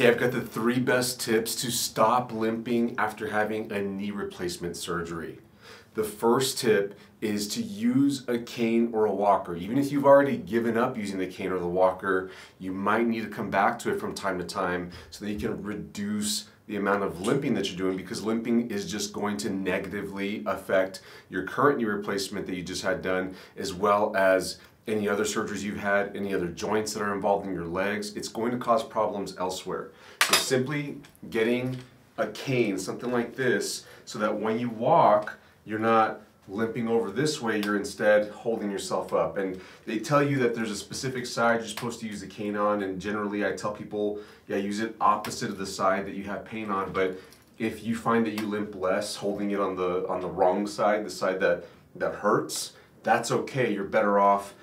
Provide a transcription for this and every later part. Hey, I've got the 3 best tips to stop limping after having a knee replacement surgery. The first tip is to use a cane or a walker. Even if you've already given up using the cane or the walker, you might need to come back to it from time to time so that you can reduce the amount of limping that you're doing, because limping is just going to negatively affect your current knee replacement that you just had done, as well as any other surgeries you've had, any other joints that are involved in your legs. It's going to cause problems elsewhere. So simply getting a cane, something like this, so that when you walk, you're not limping over this way, you're instead holding yourself up. And they tell you that there's a specific side you're supposed to use the cane on, and generally I tell people, yeah, use it opposite of the side that you have pain on. But if you find that you limp less holding it on the wrong side, the side that hurts, that's okay. You're better off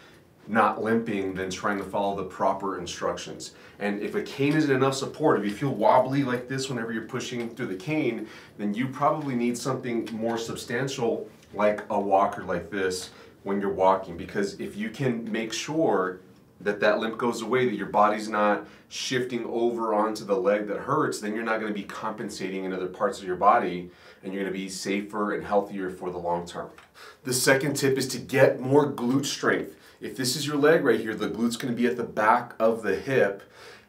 not limping than trying to follow the proper instructions. And if a cane isn't enough support, if you feel wobbly like this whenever you're pushing through the cane, then you probably need something more substantial like a walker like this when you're walking, because if you can make sure that limp goes away, that your body's not shifting over onto the leg that hurts, then you're not going to be compensating in other parts of your body, and you're going to be safer and healthier for the long term. The second tip is to get more glute strength. If this is your leg right here, the glute's going to be at the back of the hip,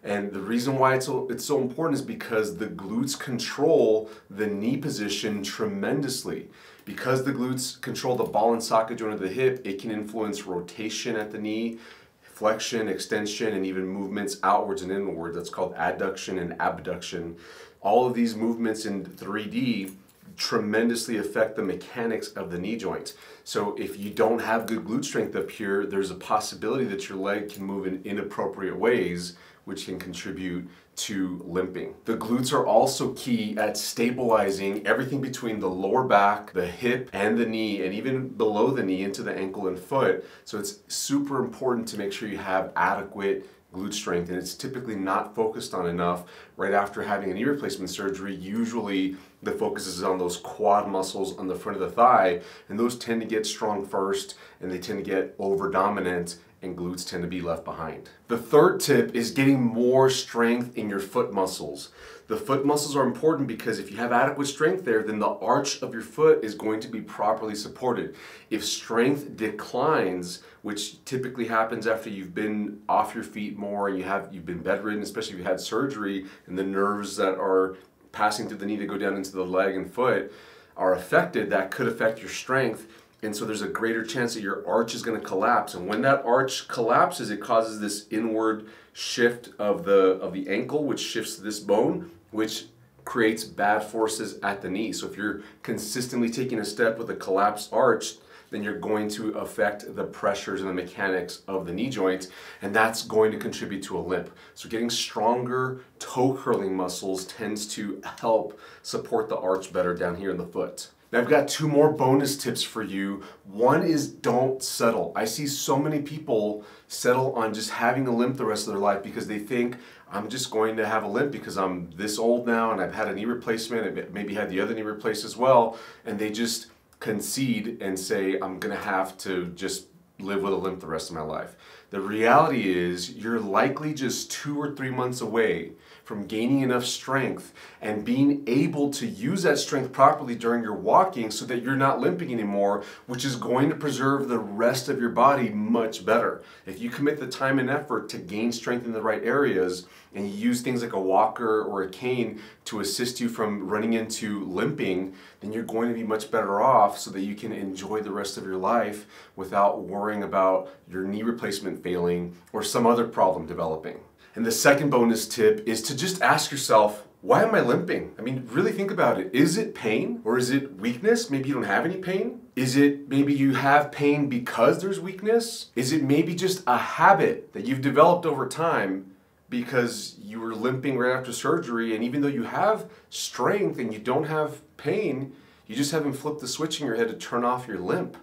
and the reason why it's so important is because the glutes control the knee position tremendously. Because the glutes control the ball and socket joint of the hip, it can influence rotation at the knee, flexion, extension, and even movements outwards and inwards. That's called adduction and abduction. All of these movements in 3D tremendously affect the mechanics of the knee joint. So if you don't have good glute strength up here, there's a possibility that your leg can move in inappropriate ways, which can contribute to limping. The glutes are also key at stabilizing everything between the lower back, the hip, and the knee, and even below the knee into the ankle and foot. So it's super important to make sure you have adequate glute strength, and it's typically not focused on enough. Right after having a knee replacement surgery, usually the focus is on those quad muscles on the front of the thigh, and those tend to get strong first, and they tend to get over dominant, and glutes tend to be left behind. The third tip is getting more strength in your foot muscles. The foot muscles are important because if you have adequate strength there, then the arch of your foot is going to be properly supported. If strength declines, which typically happens after you've been off your feet more and you've been bedridden, especially if you had surgery, and the nerves that are passing through the knee to go down into the leg and foot are affected, that could affect your strength. And so there's a greater chance that your arch is going to collapse. And when that arch collapses, it causes this inward shift of the ankle, which shifts this bone, which creates bad forces at the knee. So if you're consistently taking a step with a collapsed arch, then you're going to affect the pressures and the mechanics of the knee joint, and that's going to contribute to a limp. So getting stronger toe curling muscles tends to help support the arch better down here in the foot. Now I've got 2 more bonus tips for you. One is don't settle. I see so many people settle on just having a limp the rest of their life because they think, I'm just going to have a limp because I'm this old now and I've had a knee replacement and maybe had the other knee replaced as well, and they just concede and say, I'm gonna have to just live with a limp the rest of my life. The reality is you're likely just 2 or 3 months away from gaining enough strength and being able to use that strength properly during your walking so that you're not limping anymore, which is going to preserve the rest of your body much better. If you commit the time and effort to gain strength in the right areas and you use things like a walker or a cane to assist you from running into limping, then you're going to be much better off so that you can enjoy the rest of your life without worrying about your knee replacement failing or some other problem developing. And the second bonus tip is to just ask yourself, why am I limping? I mean, really think about it. Is it pain or is it weakness? Maybe you don't have any pain. Is it maybe you have pain because there's weakness? Is it maybe just a habit that you've developed over time because you were limping right after surgery, and even though you have strength and you don't have pain, you just haven't flipped the switch in your head to turn off your limp?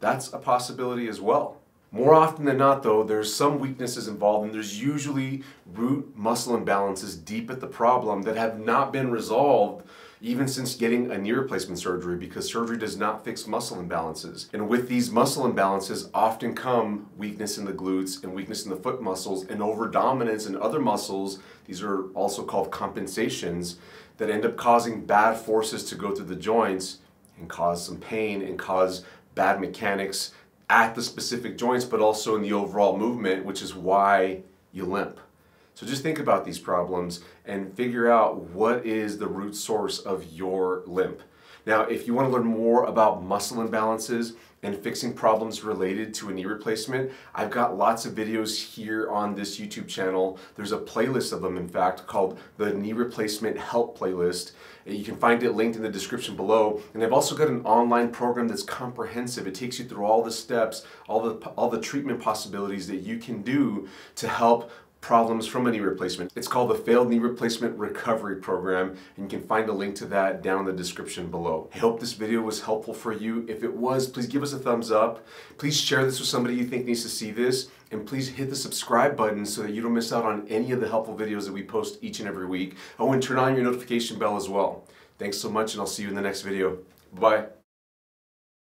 That's a possibility as well. More often than not, though, there's some weaknesses involved, and there's usually root muscle imbalances deep at the problem that have not been resolved even since getting a knee replacement surgery, because surgery does not fix muscle imbalances. And with these muscle imbalances often come weakness in the glutes and weakness in the foot muscles and overdominance in other muscles. These are also called compensations that end up causing bad forces to go through the joints and cause some pain and cause bad mechanics at the specific joints, but also in the overall movement, which is why you limp. So just think about these problems and figure out what is the root source of your limp. Now, if you want to learn more about muscle imbalances and fixing problems related to a knee replacement, I've got lots of videos here on this YouTube channel. There's a playlist of them, in fact, called the Knee Replacement Help Playlist. You can find it linked in the description below. And I've also got an online program that's comprehensive. It takes you through all the steps, all the treatment possibilities that you can do to help problems from a knee replacement. It's called the Failed Knee Replacement Recovery Program, and you can find a link to that down in the description below. I hope this video was helpful for you. If it was, please give us a thumbs up. Please share this with somebody you think needs to see this, and please hit the subscribe button so that you don't miss out on any of the helpful videos that we post each and every week. Oh, and turn on your notification bell as well. Thanks so much, and I'll see you in the next video. Bye-bye.